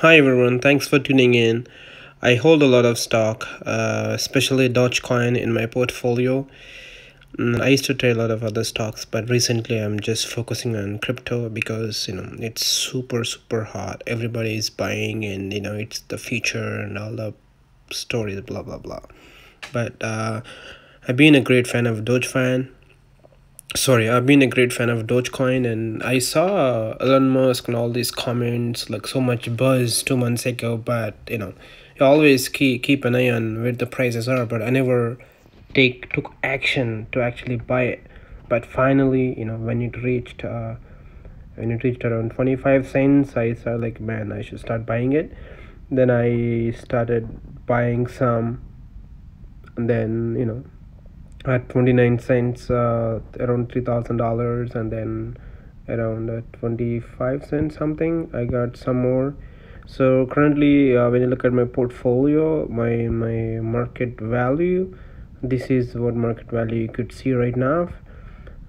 Hi everyone, thanks for tuning in. I hold a lot of stock, especially Dogecoin in my portfolio. I used to trade a lot of other stocks, but recently I'm just focusing on crypto because, it's super hot. Everybody is buying and, it's the future and all the stories, blah, blah, blah. But I've been a great fan of Dogecoin, and I saw Elon Musk and all these comments, like so much buzz 2 months ago, but you always keep an eye on where the prices are, but I never took action to actually buy it. But finally, when it reached around 25 cents, I saw like, man, I should start buying it. Then I started buying some, and then at 29 cents, around $3,000, and then around 25 cents something, I got some more. So currently, when you look at my portfolio, my market value, this is what market value you could see right now.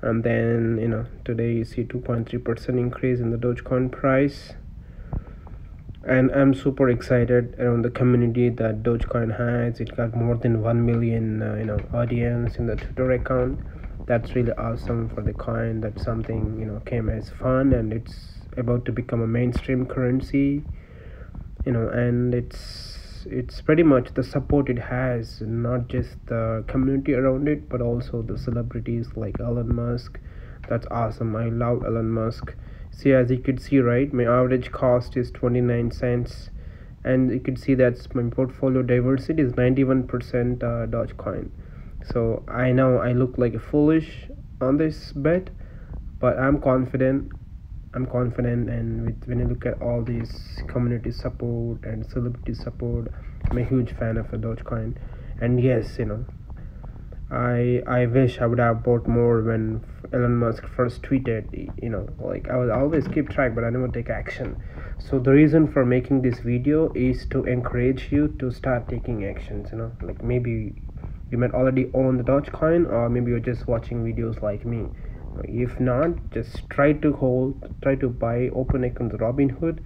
And then today you see 2.3% increase in the Dogecoin price, and I'm super excited around the community that Dogecoin has. It got more than 1 million audience in the Twitter account. That's really awesome for the coin. That's something came as fun, and it's about to become a mainstream currency, and it's pretty much the support it has, not just the community around it, but also the celebrities like Elon Musk. That's awesome. I love Elon Musk. See, as you could see, right, my average cost is 29 cents, and you could see that's my portfolio diversity is 91% Dogecoin. So I know I look like a foolish on this bet, but I'm confident, and when you look at all these community support and celebrity support, I'm a huge fan of Dogecoin. And yes, I wish I would have bought more when Elon Musk first tweeted. Like, I would always keep track, but I never take action. So the reason for making this video is to encourage you to start taking actions. Like, maybe you might already own the Dogecoin, or maybe you're just watching videos like me. If not, just try to buy, open accounts on Robinhood.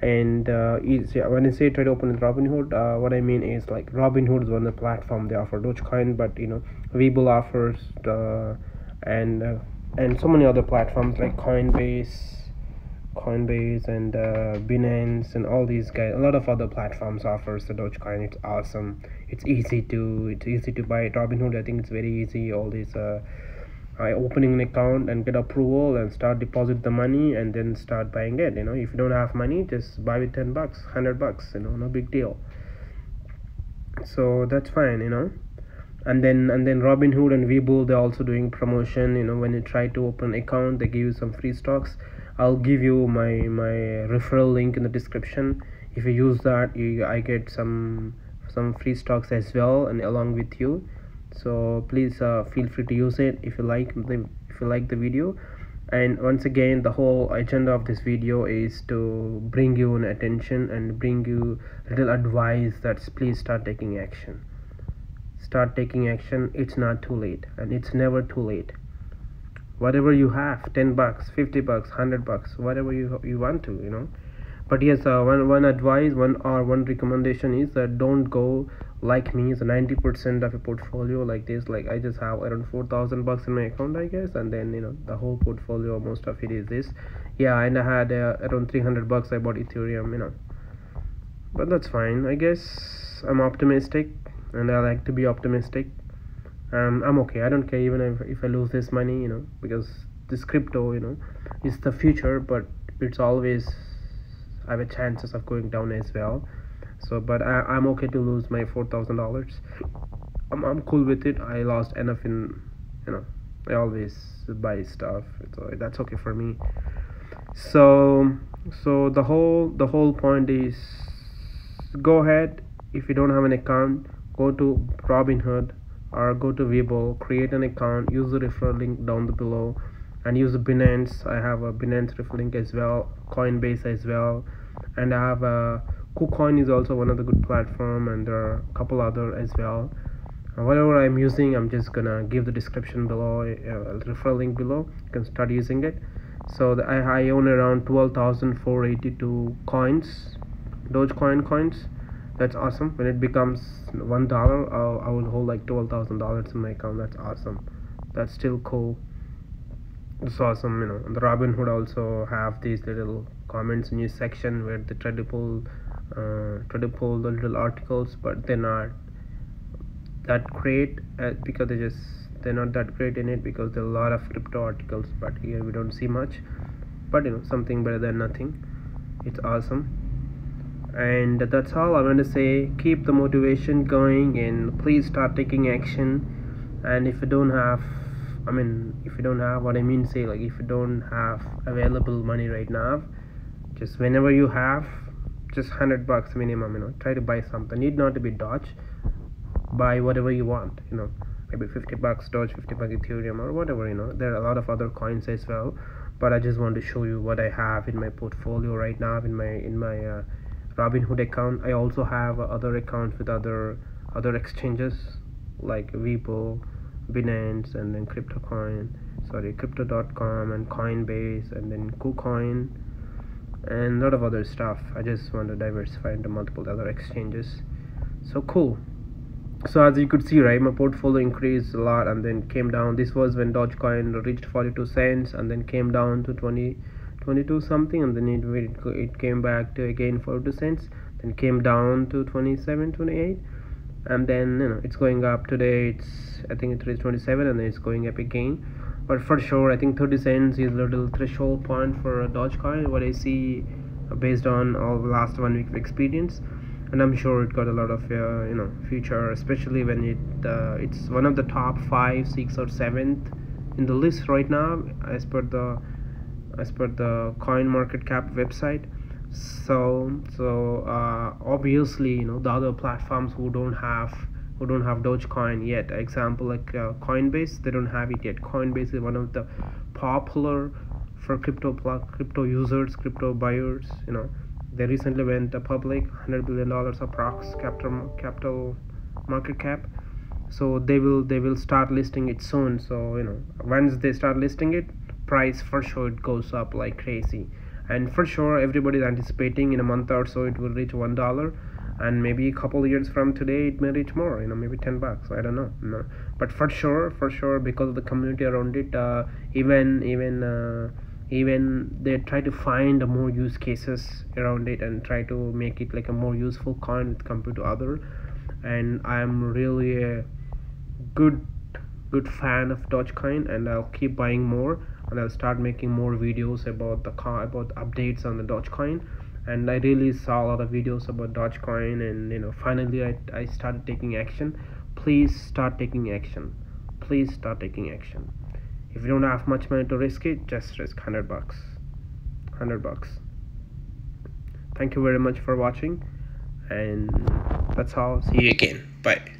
And when I say try to open Robinhood, what I mean is, like, Robinhood is one of the platform they offer Dogecoin, but Webull offers and so many other platforms like Coinbase and Binance and all these guys. A lot of other platforms offers the Dogecoin. It's awesome. It's easy to buy. Robinhood, I think it's very easy. All these opening an account and get approval and start deposit the money and then start buying it. If you don't have money, just buy with 10 bucks, 100 bucks, no big deal. So that's fine. And then Robinhood and Webull, they're also doing promotion. When you try to open an account, they give you some free stocks. I'll give you my referral link in the description. If you use that, I get some free stocks as well, and along with you. So please feel free to use it if you like the video. And once again, the whole agenda of this video is to bring you an attention and bring you little advice that's, please start taking action. It's not too late, and it's never too late. Whatever you have, 10 bucks, 50 bucks, 100 bucks, whatever you want to, But yes, one advice, one recommendation is that don't go like me. It's 90% of a portfolio like this. Like, I just have around 4,000 bucks in my account, I guess, and then the whole portfolio, most of it is this. Yeah, and I had around 300 bucks. I bought Ethereum, But that's fine, I guess. I'm optimistic, and I like to be optimistic. I'm okay. I don't care even if I lose this money, because this crypto, is the future, but it's always, I have a chances of going down as well. So, but I'm okay to lose my $4,000. I'm cool with it. I lost enough in, I always buy stuff, so that's okay for me. So the whole point is, go ahead. If you don't have an account, go to Robinhood or go to Webull, create an account, use the referral link down below, and use Binance. I have a Binance referral link as well, Coinbase as well, and I have a KuCoin is also one of the good platform, and there are a couple other as well. Whatever I'm using, I'm just gonna give the description below, referral link below. You can start using it. So I own around 12,482 coins Dogecoin coins. That's awesome. When it becomes $1, I will hold like $12,000 in my account. That's awesome. That's still cool. It's awesome, you know. And the Robinhood also have these little comments news section where they try to pull the little articles, but they're not that great because they're not that great in it, because there are a lot of crypto articles, but here we don't see much. But you know, something better than nothing. It's awesome. And that's all I want to say. Keep the motivation going, and please start taking action. And if you don't have available money right now, just whenever you have, just $100 minimum, you know, try to buy something. Need not to be Doge. Buy whatever you want, you know, maybe $50 Doge, $50 Ethereum, or whatever, you know. There are a lot of other coins as well, but I just want to show you what I have in my portfolio right now, in my Robinhood account. I also have other accounts with other exchanges like Webull, Binance, and then Crypto.com, and Coinbase, and then KuCoin, and a lot of other stuff. I just want to diversify into multiple other exchanges. So cool. So as you could see, right, my portfolio increased a lot and then came down. This was when Dogecoin reached 42 cents, and then came down to 22 something, and then it came back to again 42 cents, then came down to 27 28, and then, you know, it's going up today. I think it reached 27, and then it's going up again. But for sure, I think 30 cents is a little threshold point for Dogecoin, what I see based on all the last 1 week of experience. And I'm sure it got a lot of future, especially when it's one of the top 5, 6, or 7th in the list right now as per the CoinMarketCap website. So obviously, you know, the other platforms who don't have Dogecoin yet, example like Coinbase, they don't have it yet. Coinbase is one of the popular for crypto users, crypto buyers, you know. They recently went public, $100 billion approx capital market cap. So they will start listing it soon. So, you know, once they start listing it, price for sure it goes up like crazy. And for sure everybody's anticipating in a month or so it will reach $1, and maybe a couple years from today it may reach more, you know, maybe $10. I don't know, no. But for sure, because of the community around it, even they try to find more use cases around it and try to make it like a more useful coin compared to other. And I'm really a good fan of Dogecoin, and I'll keep buying more, and I'll start making more videos about updates on the Dogecoin. And I really saw a lot of videos about Dogecoin, and, you know, finally I started taking action. Please start taking action. If you don't have much money to risk it, just risk $100. Thank you very much for watching, and that's all. See you again. Bye.